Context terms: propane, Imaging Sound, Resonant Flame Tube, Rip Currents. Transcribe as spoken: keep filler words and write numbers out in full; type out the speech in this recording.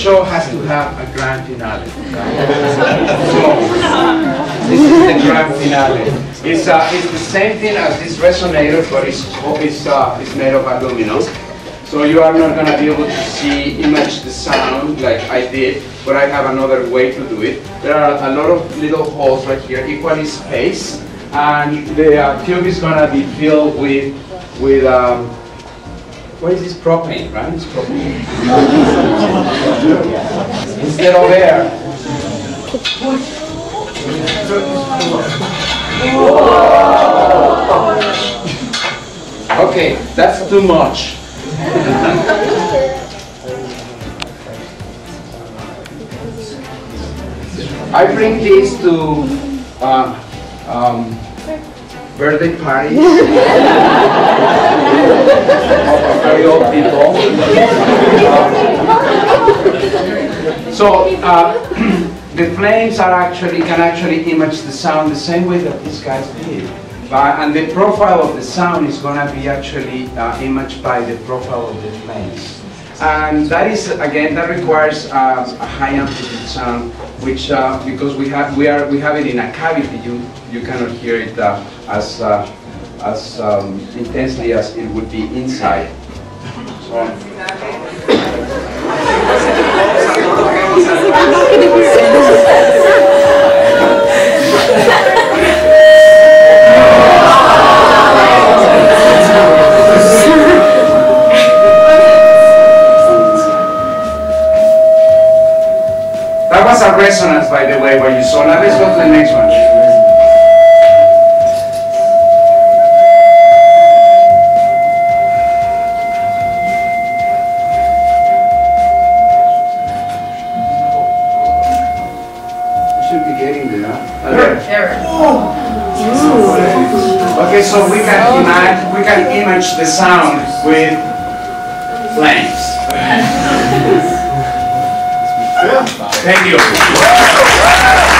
show has to have a grand finale. So, this is the grand finale. It's, uh, it's the same thing as this resonator, but it's, it's, uh, it's made of aluminum. So you are not going to be able to see, image the sound like I did, but I have another way to do it. There are a lot of little holes right here, equally spaced, and the uh, tube is going to be filled with, with um, what is this, propane, right? It's propane. Instead of air. Whoa. Okay, that's too much. I bring this to uh, um, birthday parties of very old people. Uh, so. Uh, The flames are actually, can actually image the sound the same way that these guys did. But, and the profile of the sound is going to be actually uh, imaged by the profile of the flames. And that is, again, that requires uh, a high amplitude sound, which, uh, because we have, we, are, we have it in a cavity, you, you cannot hear it uh, as, uh, as um, intensely as it would be inside. So. That was a resonance, by the way, where you saw. Now let's go to the next one. I should be getting there. There. Oh. Okay, so we can image, we can image the sound with flames. Thank you.